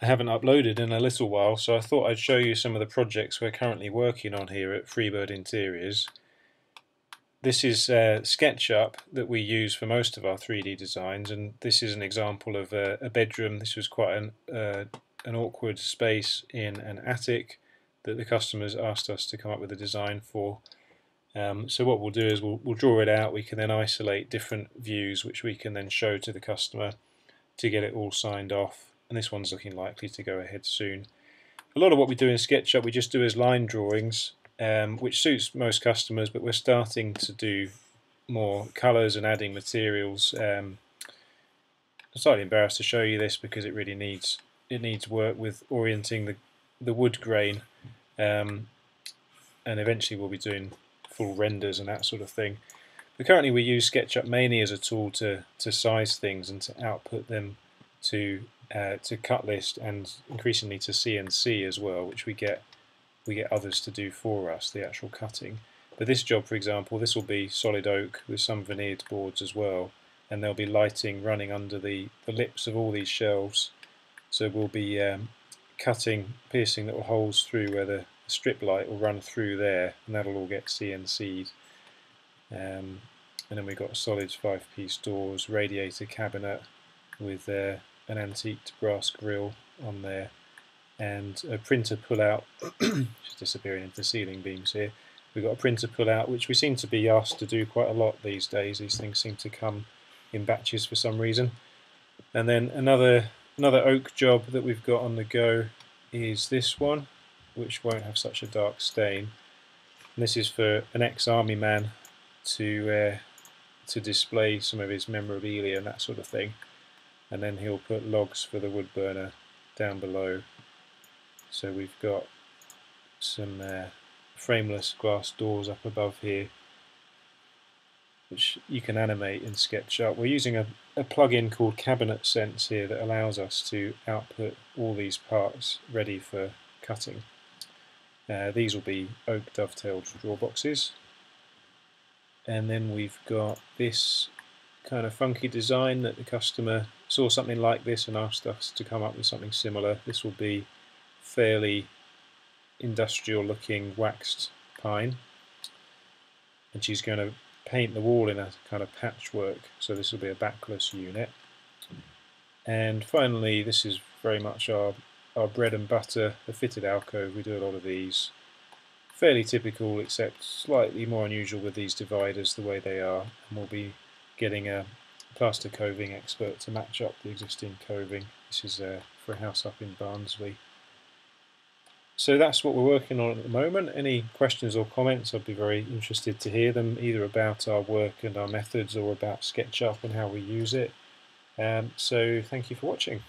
I haven't uploaded in a little while, so I thought I'd show you some of the projects we're currently working on here at Freebird Interiors. This is SketchUp that we use for most of our 3D designs, and this is an example of a bedroom. This was quite an awkward space in an attic that the customers asked us to come up with a design for. So what we'll do is we'll draw it out. We can then isolate different views which we can then show to the customer to get it all signed off, and this one's looking likely to go ahead soon. A lot of what we do in SketchUp we just do as line drawings, which suits most customers, but we're starting to do more colours and adding materials. I'm slightly embarrassed to show you this because it really needs work with orienting the wood grain, and eventually we'll be doing full renders and that sort of thing. But currently we use SketchUp mainly as a tool to size things and to output them to cut list and increasingly to CNC as well, which we get others to do for us, the actual cutting. But this job, for example, this will be solid oak with some veneered boards as well, and there'll be lighting running under the lips of all these shelves. So we'll be piercing little holes through where the strip light will run through there, and that'll all get CNC'd. And then we've got solid 5-piece doors, radiator cabinet with an antiqued brass grill on there, and a printer pull-out, just disappearing into the ceiling beams here. We've got a printer pull-out, which we seem to be asked to do quite a lot these days. These things seem to come in batches for some reason. And then another oak job that we've got on the go is this one, which won't have such a dark stain. And this is for an ex-army man to display some of his memorabilia and that sort of thing. And then he'll put logs for the wood burner down below. So we've got some frameless glass doors up above here, which you can animate in SketchUp. We're using a plugin called CabinetSense here that allows us to output all these parts ready for cutting. These will be oak dovetailed draw boxes. And then we've got this kind of funky design that the customer saw something like this and asked us to come up with something similar. This will be fairly industrial looking waxed pine, and she's going to paint the wall in a kind of patchwork, so this will be a backless unit. And finally, this is very much our bread and butter, a fitted alcove. We do a lot of these, fairly typical except slightly more unusual with these dividers the way they are, and we'll be getting a plaster coving expert to match up the existing coving. This is for a house up in Barnsley. So that's what we're working on at the moment. Any questions or comments, I'd be very interested to hear them, either about our work and our methods or about SketchUp and how we use it. So thank you for watching.